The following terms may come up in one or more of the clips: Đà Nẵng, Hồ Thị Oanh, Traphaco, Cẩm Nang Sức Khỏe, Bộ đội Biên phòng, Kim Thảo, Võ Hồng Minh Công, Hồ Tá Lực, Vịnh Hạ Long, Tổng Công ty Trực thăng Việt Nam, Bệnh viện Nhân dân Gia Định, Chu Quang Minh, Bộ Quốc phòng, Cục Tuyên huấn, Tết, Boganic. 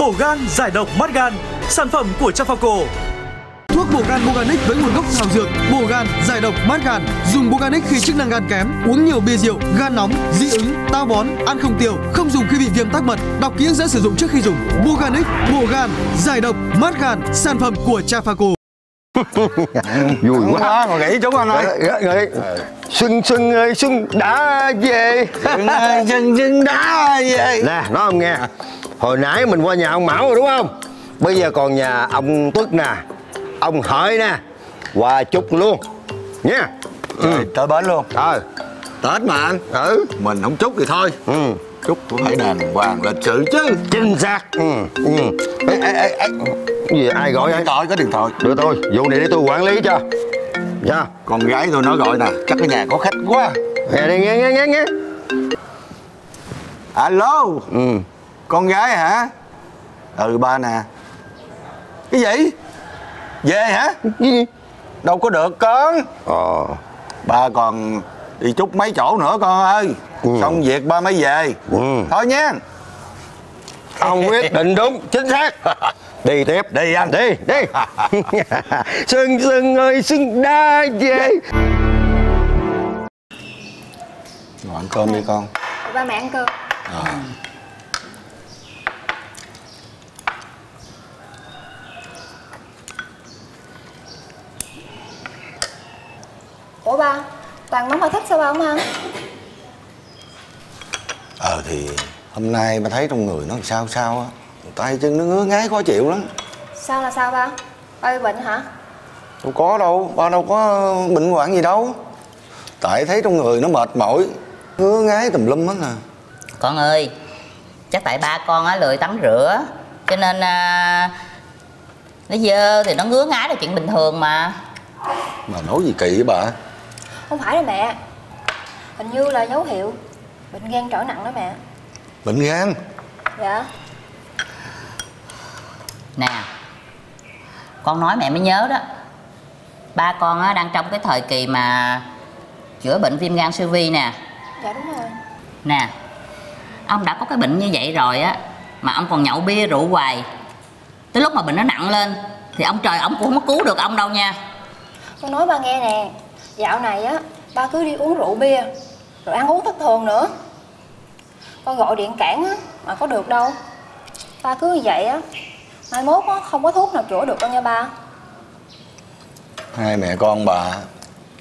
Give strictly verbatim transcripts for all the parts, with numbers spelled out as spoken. Bổ gan giải độc mát gan, sản phẩm của Traphaco. Thuốc bổ gan Boganic với nguồn gốc thảo dược, bổ gan, giải độc, mát gan. Dùng Boganic khi chức năng gan kém, uống nhiều bia rượu, gan nóng, dị ứng, táo bón, ăn không tiêu, không dùng khi bị viêm tắc mật. Đọc kỹ hướng dẫn sử dụng trước khi dùng. Boganic, bổ gan, giải độc, mát gan, sản phẩm của Traphaco. Vui quá, mà nghĩ chúng anh ơi. Xuân xuân ơi, xuân đã về. Xuân xuân đã về. Nè, nói ông nghe. Hồi nãy mình qua nhà ông Mão rồi đúng không? Bây giờ còn nhà ông Tuất nè, ông Hợi nè, qua chúc luôn nha. Ừ. Tới bến luôn. Ờ. Tết mà anh. Ừ. Mình không chúc thì thôi. Ừ. Chúc cũng phải đàng hoàng lịch sự chứ. Chính xác. Ừ. Ừ. Ê, ê, ê, ê. Gì ai gọi vậy? Tôi có điện thoại. Được tôi. Vụ này để tôi quản lý cho. Nha. Con gái tôi nó gọi nè. Chắc cái nhà có khách quá. Nghe đi nghe nghe nghe nghe. Alo. Ừ. Con gái hả? Ừ ba nè. Cái gì? Về hả? Đâu có được con. Ờ. Ba còn đi chút mấy chỗ nữa con ơi. Ừ. Xong việc ba mới về. Ừ. Thôi nha. Ông quyết định đúng, chính xác. Đi tiếp. Đi anh. Đi, đi. Xuân xuân ơi, xuân đã về. Ngồi ăn cơm đi con. Ừ, ba mẹ ăn cơm. À. Ủa ba, toàn món ba thích sao ba không ăn? Ờ thì hôm nay ba thấy trong người nó sao sao á. Tay chân nó ngứa ngáy khó chịu lắm. Sao là sao ba? Ba bị bệnh hả? Đâu có đâu, ba đâu có bệnh hoạn gì đâu. Tại thấy trong người nó mệt mỏi, ngứa ngáy tùm lum hết à. Con ơi, chắc tại ba con á lười tắm rửa. Cho nên à, nó dơ thì nó ngứa ngáy là chuyện bình thường mà. Mà nói gì kỳ vậy bà? Không phải đâu mẹ. Hình như là dấu hiệu bệnh gan trở nặng đó mẹ. Bệnh gan? Dạ. Nè, con nói mẹ mới nhớ đó. Ba con á, đang trong cái thời kỳ mà chữa bệnh viêm gan siêu vi nè. Dạ đúng rồi. Nè, ông đã có cái bệnh như vậy rồi á, mà ông còn nhậu bia rượu hoài. Tới lúc mà bệnh nó nặng lên thì ông trời ông cũng không có cứu được ông đâu nha. Con nói ba nghe nè, dạo này á, ba cứ đi uống rượu bia, rồi ăn uống thất thường nữa. Con gọi điện cản á, mà có được đâu. Ba cứ như vậy á, mai mốt á, không có thuốc nào chữa được đâu nha ba. Hai mẹ con bà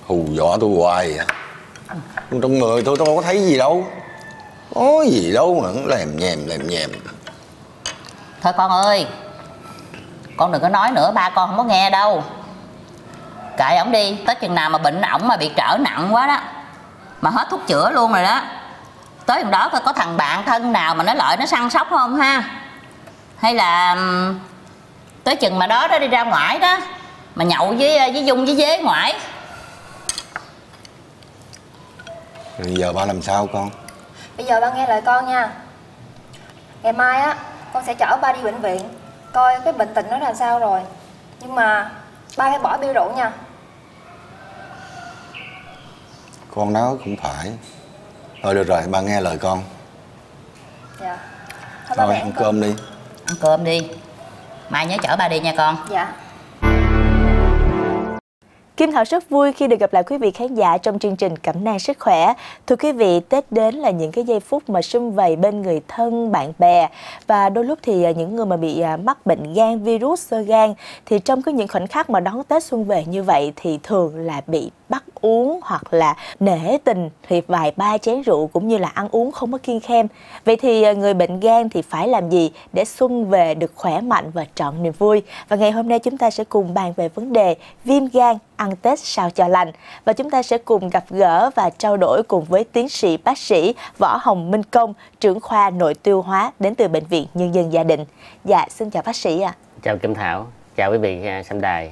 hù dọa tôi hoài à. Trong người tôi tôi đâu có thấy gì đâu. Có gì đâu mà cũng lèm nhèm lèm nhèm. Thôi con ơi, con đừng có nói nữa, ba con không có nghe đâu. Kệ ổng đi, tới chừng nào mà bệnh ổng mà bị trở nặng quá đó, mà hết thuốc chữa luôn rồi đó. Tới hôm đó coi có thằng bạn thân nào mà nó lợi nó săn sóc không ha. Hay là tới chừng mà đó đó đi ra ngoại đó, mà nhậu với với Dung với Dế ngoại. Bây giờ ba làm sao con? Bây giờ ba nghe lời con nha. Ngày mai á, con sẽ chở ba đi bệnh viện, coi cái bệnh tình nó là sao rồi. Nhưng mà ba phải bỏ bia rượu nha. Con nói cũng phải. Thôi được rồi, ba nghe lời con. Dạ. Thôi, thôi ăn, ăn cơm, cơm đi. Ăn cơm đi. Mai nhớ chở ba đi nha con. Dạ. Kim Thảo rất vui khi được gặp lại quý vị khán giả trong chương trình Cẩm Nang Sức Khỏe. Thưa quý vị, Tết đến là những cái giây phút mà sum vầy bên người thân, bạn bè. Và đôi lúc thì những người mà bị mắc bệnh gan, virus, xơ gan, thì trong cái những khoảnh khắc mà đón Tết xuân về như vậy thì thường là bị bắt uống hoặc là nể tình thì vài ba chén rượu cũng như là ăn uống không có kiêng khem. Vậy thì người bệnh gan thì phải làm gì để xuân về được khỏe mạnh và trọn niềm vui? Và ngày hôm nay chúng ta sẽ cùng bàn về vấn đề viêm gan, ăn Tết sao cho lành. Và chúng ta sẽ cùng gặp gỡ và trao đổi cùng với tiến sĩ bác sĩ Võ Hồng Minh Công, trưởng khoa nội tiêu hóa đến từ Bệnh viện Nhân dân Gia Định. Dạ, xin chào bác sĩ ạ. À. Chào Kim Thảo, chào quý vị xem đài.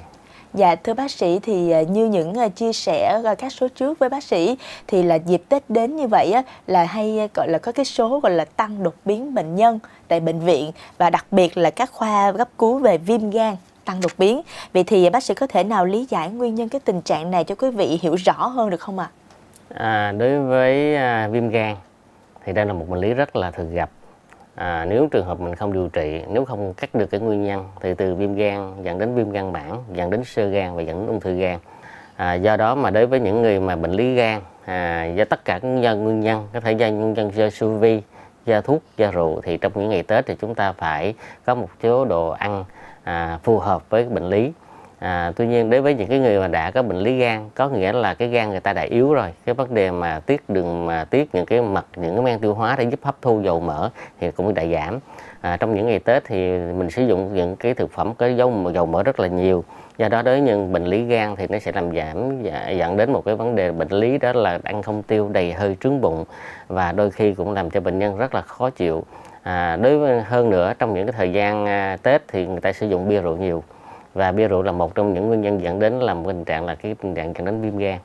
Dạ, thưa bác sĩ, thì như những chia sẻ các số trước với bác sĩ thì là dịp Tết đến như vậy á, là hay gọi là có cái số gọi là tăng đột biến bệnh nhân tại bệnh viện, và đặc biệt là các khoa cấp cứu về viêm gan tăng đột biến. Vậy thì bác sĩ có thể nào lý giải nguyên nhân cái tình trạng này cho quý vị hiểu rõ hơn được không ạ? À? À, đối với à, viêm gan thì đây là một bệnh lý rất là thường gặp à, nếu trường hợp mình không điều trị, nếu không cắt được cái nguyên nhân thì từ viêm gan dẫn đến viêm gan mãn, dẫn đến xơ gan và dẫn đến ung thư gan. À, do đó mà đối với những người mà bệnh lý gan, à, do tất cả các nguyên nhân, có thể do nguyên nhân do siêu vi, do thuốc, do rượu, thì trong những ngày Tết thì chúng ta phải có một chế độ ăn à, phù hợp với bệnh lý. À, tuy nhiên đối với những cái người mà đã có bệnh lý gan, có nghĩa là cái gan người ta đã yếu rồi, cái vấn đề mà tiết đường, mà tiết những cái mật, những cái men tiêu hóa để giúp hấp thu dầu mỡ thì cũng đã giảm. À, trong những ngày Tết thì mình sử dụng những cái thực phẩm có dầu, dầu mỡ rất là nhiều. Do đó đối với những bệnh lý gan thì nó sẽ làm giảm, dẫn đến một cái vấn đề bệnh lý, đó là ăn không tiêu, đầy hơi, trướng bụng, và đôi khi cũng làm cho bệnh nhân rất là khó chịu. À, đối với hơn nữa, trong những cái thời gian Tết thì người ta sử dụng bia rượu nhiều, và bia rượu là một trong những nguyên nhân dẫn đến làm tình trạng là cái tình trạng dẫn đến viêm gan.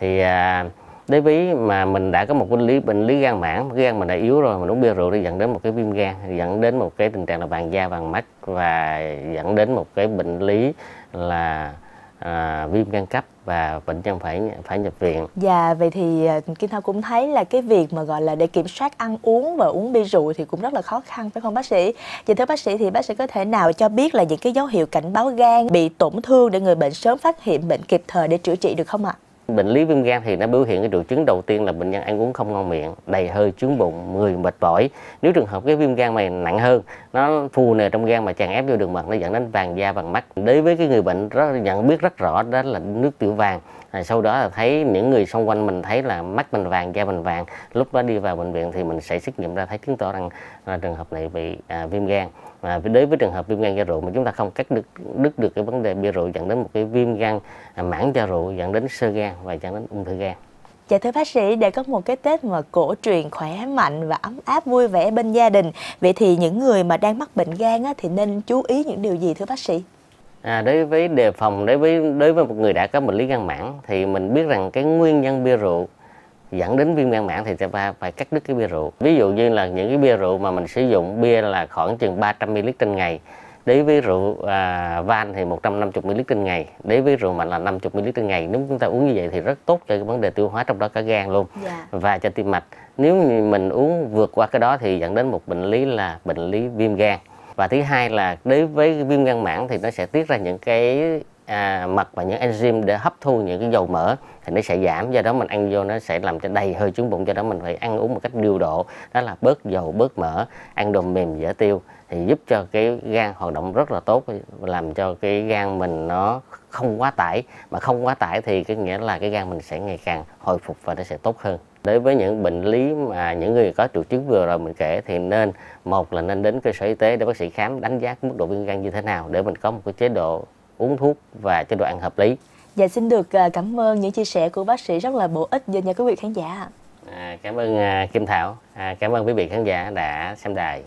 Thì à, đối với mà mình đã có một bệnh lý bệnh lý gan mãn, cái gan mình đã yếu rồi, mình uống bia rượu thì dẫn đến một cái viêm gan, dẫn đến một cái tình trạng là vàng da, vàng mắt, và dẫn đến một cái bệnh lý là à, viêm gan cấp, và bệnh nhân phải phải nhập viện. Dạ, vậy thì Kim Thảo cũng thấy là cái việc mà gọi là để kiểm soát ăn uống và uống bia rượu thì cũng rất là khó khăn, phải không bác sĩ? Vậy thưa bác sĩ, thì bác sĩ có thể nào cho biết là những cái dấu hiệu cảnh báo gan bị tổn thương để người bệnh sớm phát hiện bệnh kịp thời để chữa trị được không ạ? Bệnh lý viêm gan thì nó biểu hiện cái triệu chứng đầu tiên là bệnh nhân ăn uống không ngon miệng, đầy hơi, chướng bụng, người mệt mỏi. Nếu trường hợp cái viêm gan này nặng hơn, nó phù nề trong gan mà tràn ép vô đường mật, nó dẫn đến vàng da, vàng mắt. Đối với cái người bệnh rất nhận biết rất rõ, đó là nước tiểu vàng. À, sau đó là thấy những người xung quanh mình thấy là mắt mình vàng, da mình vàng, lúc đó đi vào bệnh viện thì mình sẽ xét nghiệm ra, thấy chứng tỏ rằng là trường hợp này bị à, viêm gan. Và đối với trường hợp viêm gan do rượu mà chúng ta không cắt đứt, đứt được cái vấn đề bia rượu, dẫn đến một cái viêm gan à, mãn do rượu, dẫn đến xơ gan và dẫn đến ung thư gan. Dạ thưa bác sĩ, để có một cái Tết mà cổ truyền khỏe mạnh và ấm áp vui vẻ bên gia đình, vậy thì những người mà đang mắc bệnh gan á, thì nên chú ý những điều gì thưa bác sĩ? À, đối với đề phòng, đối với đối với một người đã có bệnh lý gan mãn thì mình biết rằng cái nguyên nhân bia rượu dẫn đến viêm gan mãn thì ta phải, phải cắt đứt cái bia rượu. Ví dụ như là những cái bia rượu mà mình sử dụng bia là khoảng chừng ba trăm mi-li-lít trên ngày. Đối với rượu à, van thì một trăm năm mươi mi-li-lít trên ngày. Đối với rượu mạnh là năm mươi mi-li-lít trên ngày. Nếu chúng ta uống như vậy thì rất tốt cho cái vấn đề tiêu hóa, trong đó cả gan luôn, yeah, và cho tim mạch. Nếu mình uống vượt qua cái đó thì dẫn đến một bệnh lý là bệnh lý viêm gan. Và thứ hai là đối với viêm gan mãn thì nó sẽ tiết ra những cái à, mật và những enzyme để hấp thu những cái dầu mỡ thì nó sẽ giảm, do đó mình ăn vô nó sẽ làm cho đầy hơi, chướng bụng, do đó mình phải ăn uống một cách điều độ, đó là bớt dầu, bớt mỡ, ăn đồ mềm dễ tiêu thì giúp cho cái gan hoạt động rất là tốt, làm cho cái gan mình nó không quá tải, mà không quá tải thì cái nghĩa là cái gan mình sẽ ngày càng hồi phục và nó sẽ tốt hơn. Đối với những bệnh lý mà những người có triệu chứng vừa rồi mình kể thì nên, một là nên đến cơ sở y tế để bác sĩ khám đánh giá mức độ viêm gan như thế nào để mình có một cái chế độ uống thuốc và chế độ ăn hợp lý. Dạ xin được cảm ơn những chia sẻ của bác sĩ rất là bổ ích dành cho quý vị khán giả. À, cảm ơn Kim Thảo, à, cảm ơn quý vị khán giả đã xem đài.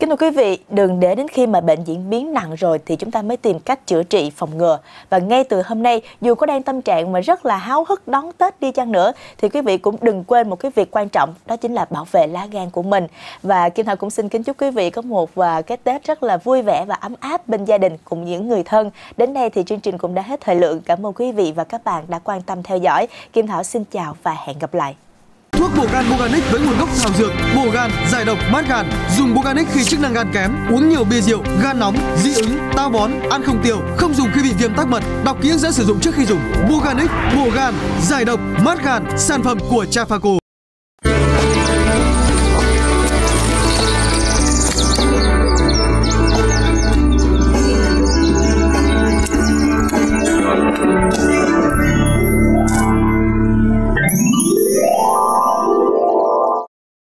Kính thưa quý vị, đừng để đến khi mà bệnh diễn biến nặng rồi thì chúng ta mới tìm cách chữa trị, phòng ngừa. Và ngay từ hôm nay, dù có đang tâm trạng mà rất là háo hức đón Tết đi chăng nữa, thì quý vị cũng đừng quên một cái việc quan trọng, đó chính là bảo vệ lá gan của mình. Và Kim Thảo cũng xin kính chúc quý vị có một và cái Tết rất là vui vẻ và ấm áp bên gia đình cùng những người thân. Đến đây thì chương trình cũng đã hết thời lượng. Cảm ơn quý vị và các bạn đã quan tâm theo dõi. Kim Thảo xin chào và hẹn gặp lại. Thuốc Boganic với nguồn gốc thảo dược, bổ gan, giải độc, mát gan. Dùng Boganic khi chức năng gan kém, uống nhiều bia rượu, gan nóng, dị ứng, táo bón, ăn không tiêu, không dùng khi bị viêm tắc mật. Đọc kỹ hướng dẫn sử dụng trước khi dùng. Boganic, bổ gan, giải độc, mát gan, sản phẩm của Traphaco.